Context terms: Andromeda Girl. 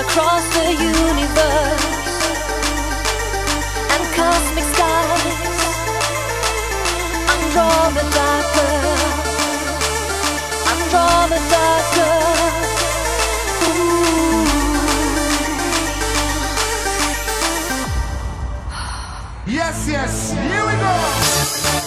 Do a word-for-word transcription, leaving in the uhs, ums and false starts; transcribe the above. across the universe and cosmic skies. Andromeda Girl, Andromeda Girl. Ooh. Yes, yes, here we go.